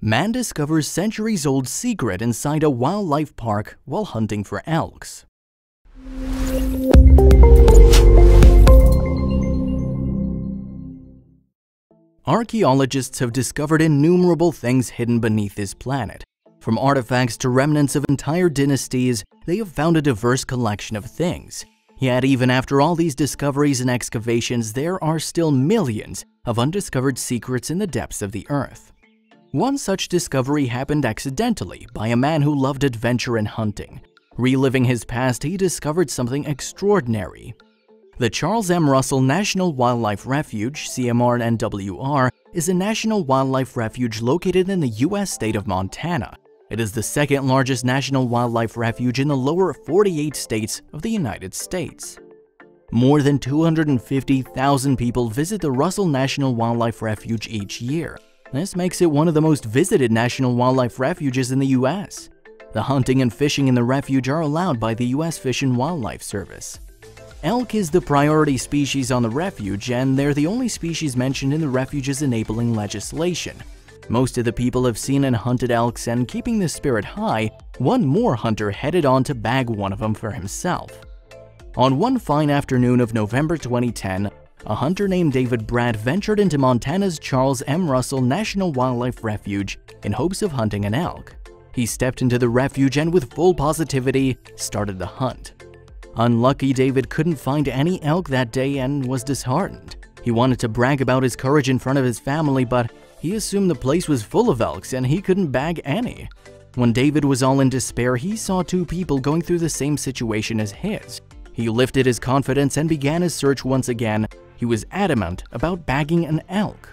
Man discovers centuries-old secret inside a wildlife park while hunting for elks. Archaeologists have discovered innumerable things hidden beneath this planet. From artifacts to remnants of entire dynasties, they have found a diverse collection of things. Yet, even after all these discoveries and excavations, there are still millions of undiscovered secrets in the depths of the Earth. One such discovery happened accidentally by a man who loved adventure and hunting. Reliving his past, he discovered something extraordinary. The Charles M. Russell National Wildlife Refuge, CMRNWR, is a national wildlife refuge located in the U.S. state of Montana. It is the second largest national wildlife refuge in the lower 48 states of the United States. More than 250,000 people visit the Russell National Wildlife Refuge each year. This makes it one of the most visited national wildlife refuges in the U.S. The hunting and fishing in the refuge are allowed by the U.S. Fish and Wildlife Service. Elk is the priority species on the refuge, and they're the only species mentioned in the refuge's enabling legislation. Most of the people have seen and hunted elks, and keeping the spirit high, one more hunter headed on to bag one of them for himself. On one fine afternoon of November 2010, a hunter named David Bradt ventured into Montana's Charles M. Russell National Wildlife Refuge in hopes of hunting an elk. He stepped into the refuge and with full positivity started the hunt. Unlucky, David couldn't find any elk that day and was disheartened. He wanted to brag about his courage in front of his family, but he assumed the place was full of elks and he couldn't bag any. When David was all in despair, he saw two people going through the same situation as his. He lifted his confidence and began his search once again. He was adamant about bagging an elk.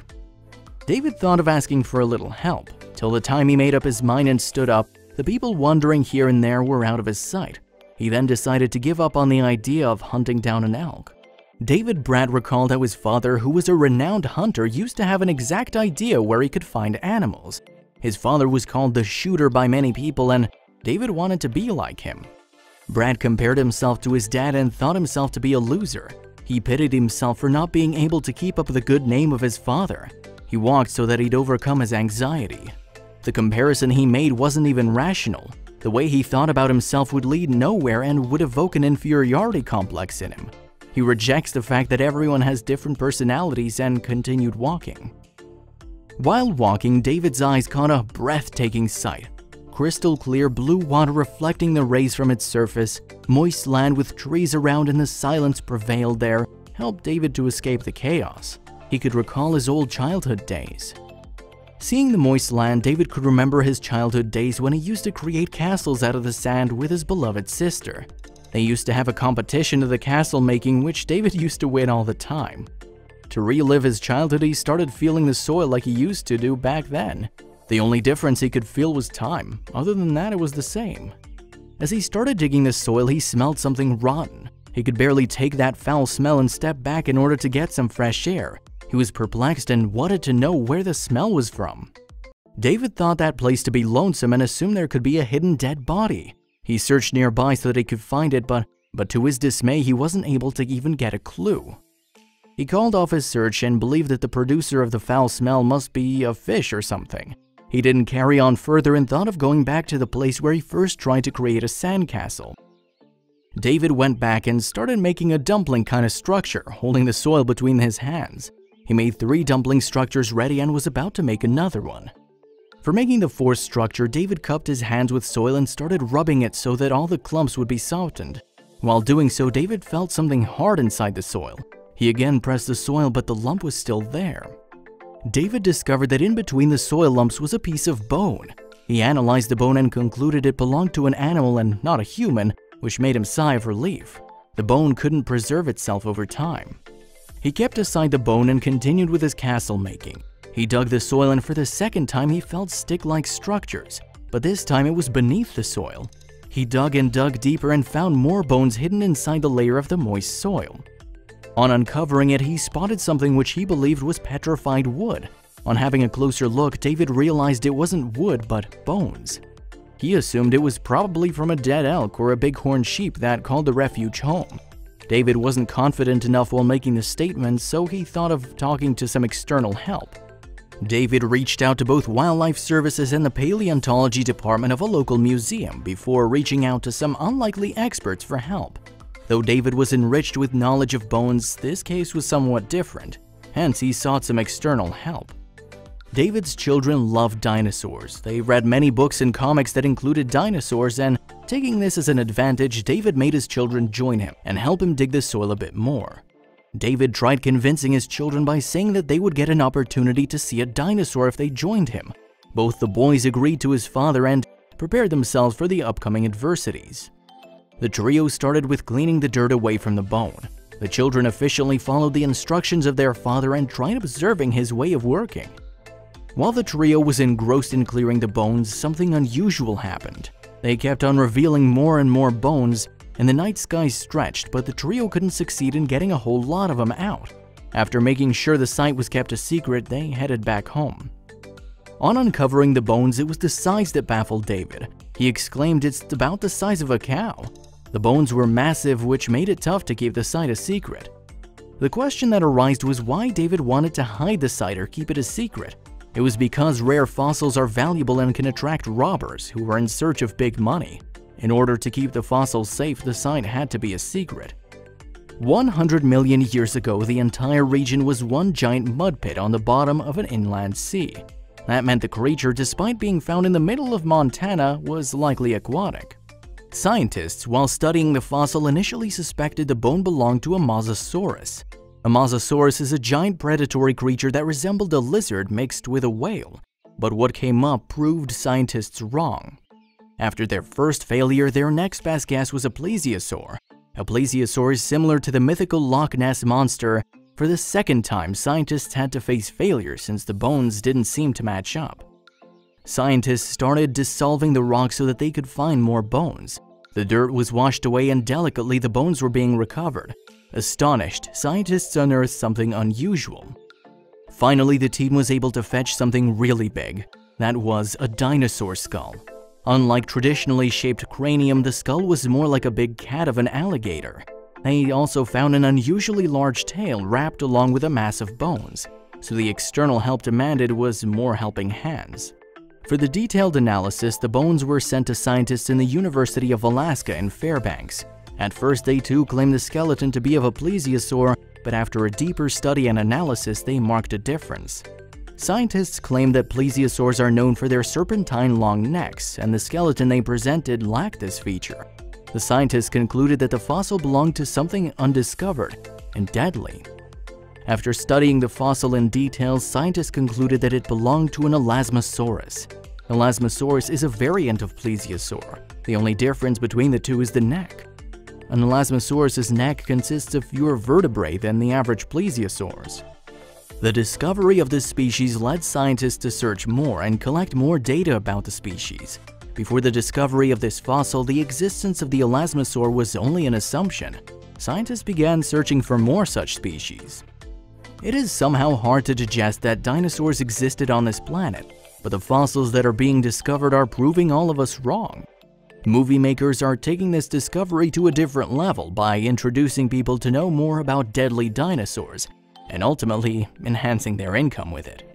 David thought of asking for a little help. Till the time he made up his mind and stood up, the people wandering here and there were out of his sight. He then decided to give up on the idea of hunting down an elk. David Bradt recalled how his father, who was a renowned hunter, used to have an exact idea where he could find animals. His father was called the shooter by many people, and David wanted to be like him. Bradt compared himself to his dad and thought himself to be a loser. He pitied himself for not being able to keep up the good name of his father. He walked so that he'd overcome his anxiety. The comparison he made wasn't even rational. The way he thought about himself would lead nowhere and would evoke an inferiority complex in him. He rejects the fact that everyone has different personalities and continued walking. While walking, David's eyes caught a breathtaking sight. Crystal clear blue water reflecting the rays from its surface, moist land with trees around and the silence prevailed there, helped David to escape the chaos. He could recall his old childhood days. Seeing the moist land, David could remember his childhood days when he used to create castles out of the sand with his beloved sister. They used to have a competition of the castle making, which David used to win all the time. To relive his childhood, he started feeling the soil like he used to do back then. The only difference he could feel was time. Other than that, it was the same. As he started digging the soil, he smelled something rotten. He could barely take that foul smell and step back in order to get some fresh air. He was perplexed and wanted to know where the smell was from. David thought that place to be lonesome and assumed there could be a hidden dead body. He searched nearby so that he could find it, but to his dismay, he wasn't able to even get a clue. He called off his search and believed that the producer of the foul smell must be a fish or something. He didn't carry on further and thought of going back to the place where he first tried to create a sandcastle. David went back and started making a dumpling kind of structure, holding the soil between his hands. He made 3 dumpling structures ready and was about to make another one. For making the 4th structure, David cupped his hands with soil and started rubbing it so that all the clumps would be softened. While doing so, David felt something hard inside the soil. He again pressed the soil, but the lump was still there. David discovered that in between the soil lumps was a piece of bone. He analyzed the bone and concluded it belonged to an animal and not a human, which made him sigh of relief. The bone couldn't preserve itself over time. He kept aside the bone and continued with his castle making. He dug the soil and for the second time he felt stick-like structures, but this time it was beneath the soil. He dug and dug deeper and found more bones hidden inside the layer of the moist soil. On uncovering it, he spotted something which he believed was petrified wood. On having a closer look, David realized it wasn't wood but bones. He assumed it was probably from a dead elk or a bighorn sheep that called the refuge home. David wasn't confident enough while making the statement, so he thought of talking to some external help. David reached out to both wildlife services and the paleontology department of a local museum before reaching out to some unlikely experts for help. Though David was enriched with knowledge of bones, this case was somewhat different, hence he sought some external help. David's children loved dinosaurs. They read many books and comics that included dinosaurs, and taking this as an advantage, David made his children join him and help him dig the soil a bit more. David tried convincing his children by saying that they would get an opportunity to see a dinosaur if they joined him. Both the boys agreed to his father and prepared themselves for the upcoming adversities. The trio started with cleaning the dirt away from the bone. The children efficiently followed the instructions of their father and tried observing his way of working. While the trio was engrossed in clearing the bones, something unusual happened. They kept on revealing more and more bones, and the night sky stretched, but the trio couldn't succeed in getting a whole lot of them out. After making sure the site was kept a secret, they headed back home. On uncovering the bones, it was the size that baffled David. He exclaimed, "It's about the size of a cow." The bones were massive, which made it tough to keep the site a secret. The question that arose was why David wanted to hide the site or keep it a secret. It was because rare fossils are valuable and can attract robbers who are in search of big money. In order to keep the fossils safe, the site had to be a secret. 100 million years ago, the entire region was one giant mud pit on the bottom of an inland sea. That meant the creature, despite being found in the middle of Montana, was likely aquatic. Scientists, while studying the fossil, initially suspected the bone belonged to a Mosasaurus. A Mosasaurus is a giant predatory creature that resembled a lizard mixed with a whale, but what came up proved scientists wrong. After their first failure, their next best guess was a plesiosaur. A plesiosaur is similar to the mythical Loch Ness monster. For the second time, scientists had to face failure since the bones didn't seem to match up. Scientists started dissolving the rock so that they could find more bones. The dirt was washed away and delicately the bones were being recovered. Astonished, scientists unearthed something unusual. Finally, the team was able to fetch something really big. That was a dinosaur skull. Unlike traditionally shaped cranium, the skull was more like a big cat of an alligator. They also found an unusually large tail wrapped along with a mass of bones, so the external help demanded was more helping hands. For the detailed analysis, the bones were sent to scientists in the University of Alaska in Fairbanks. At first, they too claimed the skeleton to be of a plesiosaur, but after a deeper study and analysis, they marked a difference. Scientists claimed that plesiosaurs are known for their serpentine long necks, and the skeleton they presented lacked this feature. The scientists concluded that the fossil belonged to something undiscovered and deadly. After studying the fossil in detail, scientists concluded that it belonged to an Elasmosaurus. Elasmosaurus is a variant of plesiosaur. The only difference between the two is the neck. An Elasmosaurus's neck consists of fewer vertebrae than the average plesiosaur's. The discovery of this species led scientists to search more and collect more data about the species. Before the discovery of this fossil, the existence of the Elasmosaur was only an assumption. Scientists began searching for more such species. It is somehow hard to digest that dinosaurs existed on this planet, but the fossils that are being discovered are proving all of us wrong. Movie makers are taking this discovery to a different level by introducing people to know more about deadly dinosaurs and ultimately enhancing their income with it.